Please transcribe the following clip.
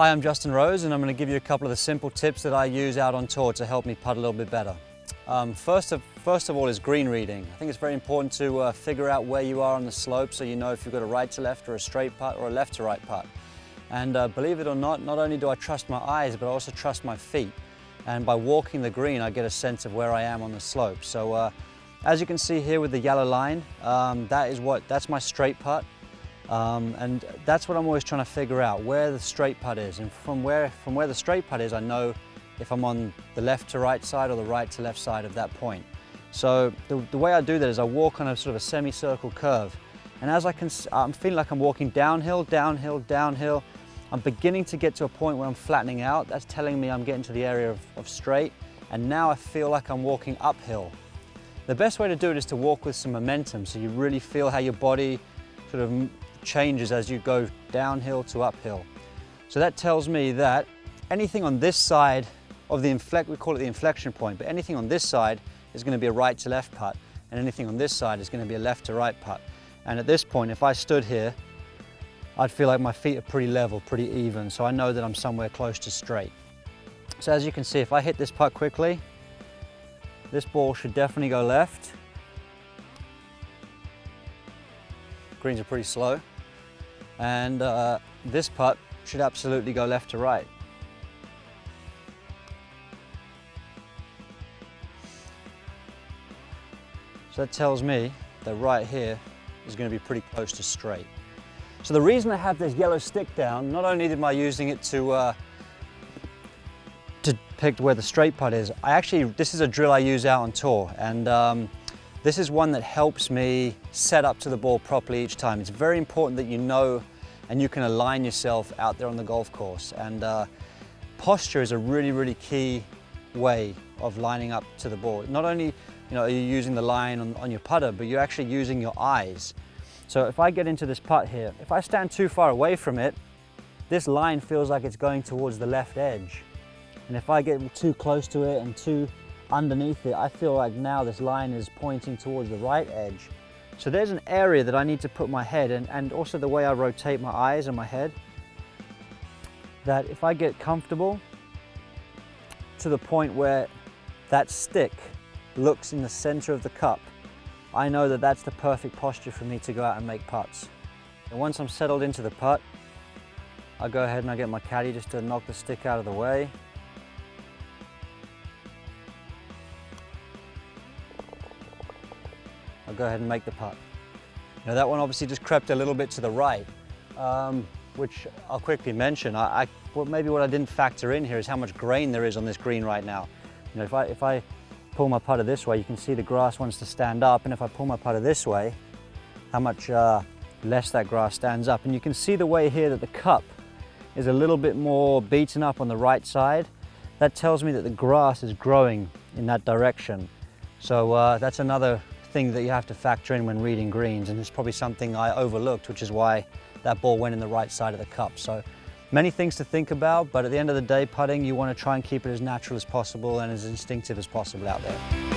Hi, I'm Justin Rose and I'm going to give you a couple of the simple tips that I use out on tour to help me putt a little bit better. First of all is green reading. I think it's very important to figure out where you are on the slope so you know if you've got a right to left or a straight putt or a left to right putt. And believe it or not only do I trust my eyes, but I also trust my feet. And by walking the green, I get a sense of where I am on the slope. So as you can see here with the yellow line, that's my straight putt. And that's what I'm always trying to figure out, where the straight putt is. And from where the straight putt is, I know if I'm on the left to right side or the right to left side of that point. So the way I do that is I walk on a sort of a semicircle curve. And as I'm feeling like I'm walking downhill, downhill, downhill. I'm beginning to get to a point where I'm flattening out. That's telling me I'm getting to the area of straight. And now I feel like I'm walking uphill. The best way to do it is to walk with some momentum. So you really feel how your body sort of changes as you go downhill to uphill. So that tells me that anything on this side of the we call it the inflection point, but anything on this side is going to be a right to left putt. And anything on this side is going to be a left to right putt. And at this point, if I stood here, I'd feel like my feet are pretty level, pretty even. So I know that I'm somewhere close to straight. So as you can see, if I hit this putt quickly, this ball should definitely go left. Greens are pretty slow. And this putt should absolutely go left to right. So that tells me that right here is going to be pretty close to straight. So the reason I have this yellow stick down, not only am I using it to pick where the straight putt is, this is a drill I use out on tour, and this is one that helps me set up to the ball properly each time. It's very important that you know and you can align yourself out there on the golf course, and posture is a really, really key way of lining up to the ball. Not only are you using the line on your putter, but you're actually using your eyes. So if I get into this putt here, if I stand too far away from it, this line feels like it's going towards the left edge. And if I get too close to it and too underneath it, I feel like now this line is pointing towards the right edge. So there's an area that I need to put my head in, and also the way I rotate my eyes and my head, that if I get comfortable to the point where that stick looks in the center of the cup, I know that that's the perfect posture for me to go out and make putts. And once I'm settled into the putt, I go ahead and I get my caddy just to knock the stick out of the way. I'll go ahead and make the putt. Now that one obviously just crept a little bit to the right, which I'll quickly mention. Maybe what I didn't factor in here is how much grain there is on this green right now. If I pull my putter this way, you can see the grass wants to stand up, and if I pull my putter this way, how much less that grass stands up. And you can see the way here that the cup is a little bit more beaten up on the right side. That tells me that the grass is growing in that direction. So that's another thing that you have to factor in when reading greens, and it's probably something I overlooked, which is why that ball went in the right side of the cup. So many things to think about, but at the end of the day, putting, you want to try and keep it as natural as possible and as instinctive as possible out there.